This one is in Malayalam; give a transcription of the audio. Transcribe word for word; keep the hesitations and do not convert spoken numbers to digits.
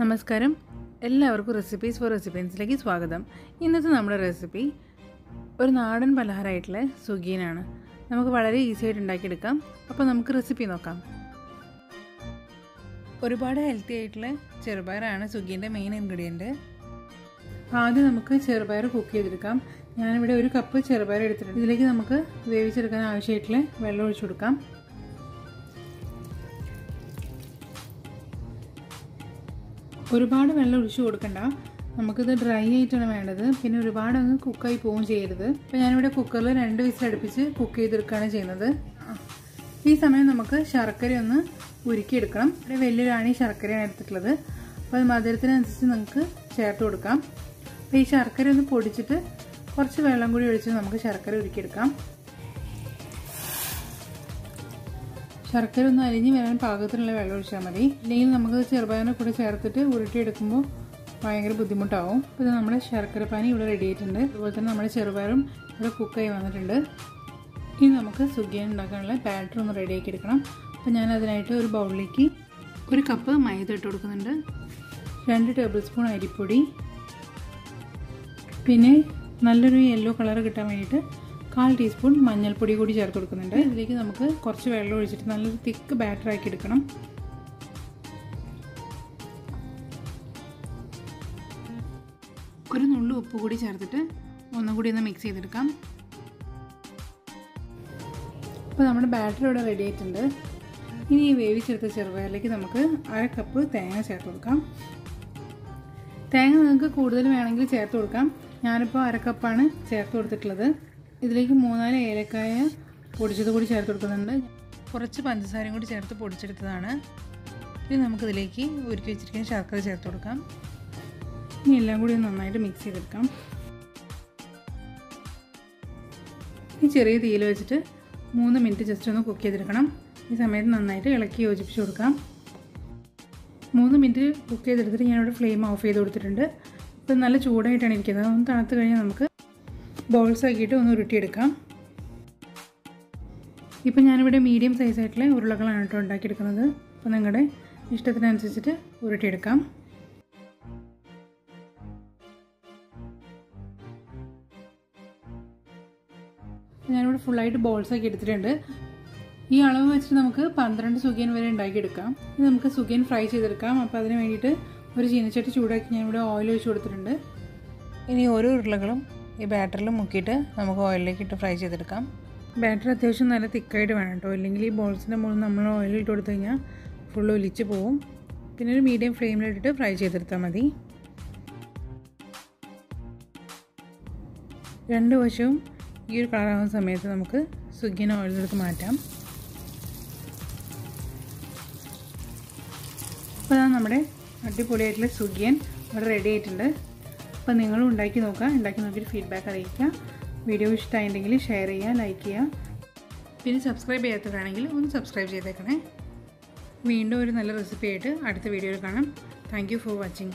നമസ്കാരം എല്ലാവർക്കും റെസിപ്പീസ് ഫോർ റെസിപ്പിയൻസിലേക്ക് സ്വാഗതം। ഇന്നത്തെ നമ്മുടെ റെസിപ്പി ഒരു നാടൻ പലഹാരമായിട്ടുള്ള സുഗിയനാണ്। നമുക്ക് വളരെ ഈസി ആയിട്ട് ഉണ്ടാക്കിയെടുക്കാം। അപ്പോൾ നമുക്ക് റെസിപ്പി നോക്കാം। ഒരുപാട് ഹെൽത്തി ആയിട്ടുള്ള ചെറുപയറാണ് സുഗിയൻ്റെ മെയിൻ ഇൻഗ്രീഡിയൻറ്റ്। ആദ്യം നമുക്ക് ചെറുപയർ കുക്ക് ചെയ്തെടുക്കാം। ഞാനിവിടെ ഒരു കപ്പ് ചെറുപയർ എടുത്തിട്ടുണ്ട്। ഇതിലേക്ക് നമുക്ക് വേവിച്ചെടുക്കാൻ ആവശ്യമായിട്ടുള്ള വെള്ളം ഒഴിച്ചു കൊടുക്കാം। ഒരുപാട് വെള്ളം ഒഴിച്ചു കൊടുക്കണ്ട, നമുക്കിത് ഡ്രൈ ആയിട്ടാണ് വേണ്ടത്, പിന്നെ ഒരുപാട് അങ്ങ് കുക്കായി പോവുകയും ചെയ്യരുത്। അപ്പോൾ ഞാനിവിടെ കുക്കറിൽ രണ്ട് വിസിൽ അടുപ്പിച്ച് കുക്ക് ചെയ്തെടുക്കുകയാണ് ചെയ്യുന്നത്। ഈ സമയം നമുക്ക് ശർക്കര ഒന്ന് ഉരുക്കിയെടുക്കണം। ഇവിടെ വലിയൊരാണി ശർക്കരയാണ് എടുത്തിട്ടുള്ളത്, അപ്പോൾ മധുരത്തിനനുസരിച്ച് നമുക്ക് ചേർത്ത് കൊടുക്കാം। അപ്പോൾ ഈ ശർക്കര ഒന്ന് പൊടിച്ചിട്ട് കുറച്ച് വെള്ളം കൂടി ഒഴിച്ച് നമുക്ക് ശർക്കര ഉരുക്കിയെടുക്കാം। ശർക്കര ഒന്ന് അലിഞ്ഞ് വരാൻ പാകത്തിനുള്ള വെള്ളം ഒഴിച്ചാൽ മതി, ഇല്ലെങ്കിൽ നമുക്ക് ചെറുപയറിനെ കൂടെ ചേർത്തിട്ട് ഉരുട്ടിയെടുക്കുമ്പോൾ ഭയങ്കര ബുദ്ധിമുട്ടാവും। അപ്പോൾ ഇത് നമ്മുടെ ശർക്കര പാനി ഇവിടെ റെഡി ആയിട്ടുണ്ട്। അതുപോലെ തന്നെ നമ്മുടെ ചെറുപയറും ഇവിടെ കുക്കായി വന്നിട്ടുണ്ട്। ഇനി നമുക്ക് സുഗിയൻ ഉണ്ടാക്കാനുള്ള ബാറ്റർ ഒന്ന് റെഡിയാക്കി എടുക്കണം। അപ്പോൾ ഞാൻ അതിനായിട്ട് ഒരു ബൗളിലേക്ക് ഒരു കപ്പ് മൈദ ഇട്ട് കൊടുക്കുന്നുണ്ട്, രണ്ട് ടേബിൾ സ്പൂൺ അരിപ്പൊടി, പിന്നെ നല്ലൊരു യെല്ലോ കളർ കിട്ടാൻ വേണ്ടിയിട്ട് കാൽ ടീസ്പൂൺ മഞ്ഞൾപ്പൊടി കൂടി ചേർത്ത് കൊടുക്കുന്നുണ്ട്। ഇതിലേക്ക് നമുക്ക് കുറച്ച് വെള്ളം ഒഴിച്ചിട്ട് നല്ലൊരു തിക്ക് ബാറ്റർ ആക്കി എടുക്കണം। ഒരു നുള്ളു ഉപ്പ് കൂടി ചേർത്തിട്ട് ഒന്നും കൂടി ഒന്ന് മിക്സ് ചെയ്തെടുക്കാം। അപ്പോൾ നമ്മുടെ ബാറ്റർ ഇവിടെ റെഡി ആയിട്ടുണ്ട്। ഇനി ഈ വേവിച്ചെടുത്ത ചെറുപയറിലേക്ക് നമുക്ക് അര കപ്പ് തേങ്ങ ചേർത്ത് കൊടുക്കാം। തേങ്ങ നിങ്ങൾക്ക് കൂടുതൽ വേണമെങ്കിൽ ചേർത്ത് കൊടുക്കാം, ഞാനിപ്പോൾ അര കപ്പാണ് ചേർത്ത് കൊടുത്തിട്ടുള്ളത്। ഇതിലേക്ക് മൂന്നാല് ഏലക്കായ പൊടിച്ചത് കൂടി ചേർത്ത് കൊടുക്കുന്നുണ്ട്, കുറച്ച് പഞ്ചസാരയും കൂടി ചേർത്ത് പൊടിച്ചെടുത്തതാണ്। ഇനി നമുക്കിതിലേക്ക് ഉരുക്കി വെച്ചിരിക്കുന്ന ശർക്കര ചേർത്ത് കൊടുക്കാം. ഇനി എല്ലാം കൂടി നന്നായിട്ട് മിക്സ് ചെയ്തെടുക്കാം। ഈ ചെറിയ തീയിൽ വെച്ചിട്ട് മൂന്ന് മിനിറ്റ് ജസ്റ്റ് ഒന്ന് കുക്ക് ചെയ്തെടുക്കണം। ഈ സമയത്ത് നന്നായിട്ട് ഇളക്കി യോജിപ്പിച്ച് കൊടുക്കാം। മൂന്ന് മിനിറ്റ് കുക്ക് ചെയ്തെടുത്തിട്ട് ഞാനിവിടെ ഫ്ലെയിം ഓഫ് ചെയ്ത് കൊടുത്തിട്ടുണ്ട്। ഇപ്പം നല്ല ചൂടായിട്ടാണ് ഇരിക്കുന്നത്, ഒന്ന് തണുത്ത് കഴിഞ്ഞാൽ നമുക്ക് ബോൾസ് ആക്കിയിട്ട് ഒന്ന് ഉരുട്ടിയെടുക്കാം। ഇപ്പം ഞാനിവിടെ മീഡിയം സൈസായിട്ടുള്ള ഉരുളകളാണ് കേട്ടോ ഉണ്ടാക്കിയെടുക്കുന്നത്, അപ്പോൾ നിങ്ങളുടെ ഇഷ്ടത്തിനനുസരിച്ചിട്ട് ഉരുട്ടിയെടുക്കാം। ഞാനിവിടെ ഫുള്ളായിട്ട് ബോൾസ് ആക്കി എടുത്തിട്ടുണ്ട്। ഈ അളവ് വെച്ചിട്ട് നമുക്ക് പന്ത്രണ്ട് സുഗിയൻ വരെ ഉണ്ടാക്കിയെടുക്കാം। ഇത് നമുക്ക് സുഗിയൻ ഫ്രൈ ചെയ്തെടുക്കാം. അപ്പോൾ അതിന് വേണ്ടിയിട്ട് ഒരു ചീനച്ചട്ടി ചൂടാക്കി ഞാനിവിടെ ഓയിൽ ഒഴിച്ച് കൊടുത്തിട്ടുണ്ട്. ഇനി ഓരോ ഉരുളകളും ഈ ബാറ്ററിൽ മുക്കിയിട്ട് നമുക്ക് ഓയിലിലേക്ക് ഇട്ട് ഫ്രൈ ചെയ്തെടുക്കാം। ബാറ്റർ അത്യാവശ്യം നല്ല തിക്കായിട്ട് വേണം കേട്ടോ, ഇല്ലെങ്കിൽ ഈ ബോൾസിൻ്റെ മുകളിൽ നമ്മൾ ഓയിൽ ഇട്ട് കൊടുത്തു കഴിഞ്ഞാൽ ഫുള്ള് ഒലിച്ച് പോവും। പിന്നെ ഒരു മീഡിയം ഫ്ലെയിമിലിട്ടിട്ട് ഫ്രൈ ചെയ്തെടുത്താൽ മതി। രണ്ട് വശവും ഈ ഒരു കളറാകുന്ന സമയത്ത് നമുക്ക് സുഗിയൻ ഓയിലെടുത്ത് മാറ്റാം। അപ്പോൾ അതാണ് നമ്മുടെ അടിപൊളിയായിട്ടുള്ള സുഗിയൻ ഇവിടെ റെഡി ആയിട്ടുണ്ട്। അപ്പോൾ നിങ്ങളും ഉണ്ടാക്കി നോക്കുക, ഉണ്ടാക്കി നോക്കിയിട്ട് ഫീഡ്ബാക്ക് അറിയിക്കുക। വീഡിയോ ഇഷ്ടമായിട്ടുണ്ടെങ്കിൽ ഷെയർ ചെയ്യുക, ലൈക്ക് ചെയ്യുക, പിന്നെ സബ്സ്ക്രൈബ് ചെയ്യാത്തവരാണെങ്കിൽ ഒന്ന് സബ്സ്ക്രൈബ് ചെയ്തേക്കണേ। വീണ്ടും ഒരു നല്ല റെസിപ്പി ആയിട്ട് അടുത്ത വീഡിയോയിൽ കാണാം. Thank you for watching.